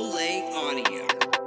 Double A Audio.